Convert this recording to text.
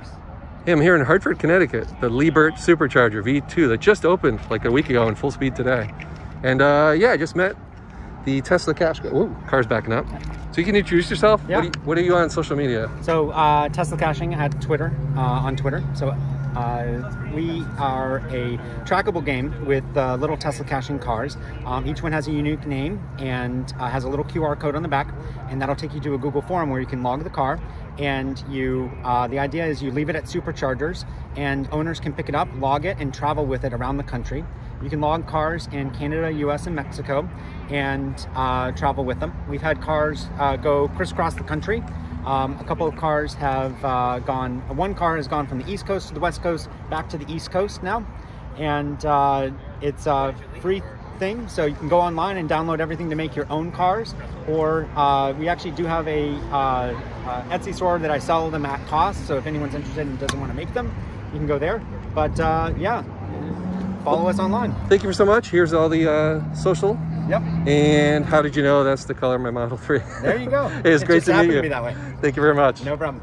superchargers. Yeah, I'm here in Hartford, Connecticut, the Liebert Supercharger V2 that just opened like a week ago in full speed today. And yeah, I just met the Tesla Cash. Whoa, car's backing up. So you can introduce yourself. Yeah. What are you on social media? So Tesla Caching at Twitter, on Twitter. So we are a trackable game with little Tesla Caching cars. Each one has a unique name and has a little QR code on the back, and that'll take you to a Google form where you can log the car. And you, the idea is you leave it at superchargers and owners can pick it up, log it, and travel with it around the country. You can log cars in Canada, US, and Mexico and travel with them. We've had cars go crisscross the country. A couple of cars have gone, one car has gone from the East Coast to the West Coast, back to the East Coast now. And it's a free thing, so you can go online and download everything to make your own cars. Or we actually do have a Etsy store that I sell them at cost, so if anyone's interested and doesn't want to make them, you can go there. But yeah, follow us online. Thank you for so much. Here's all the social. Yep. And how did you know that's the color of my Model 3? There you go. It's great to meet you. It just happened to be that way. Thank you very much. No problem.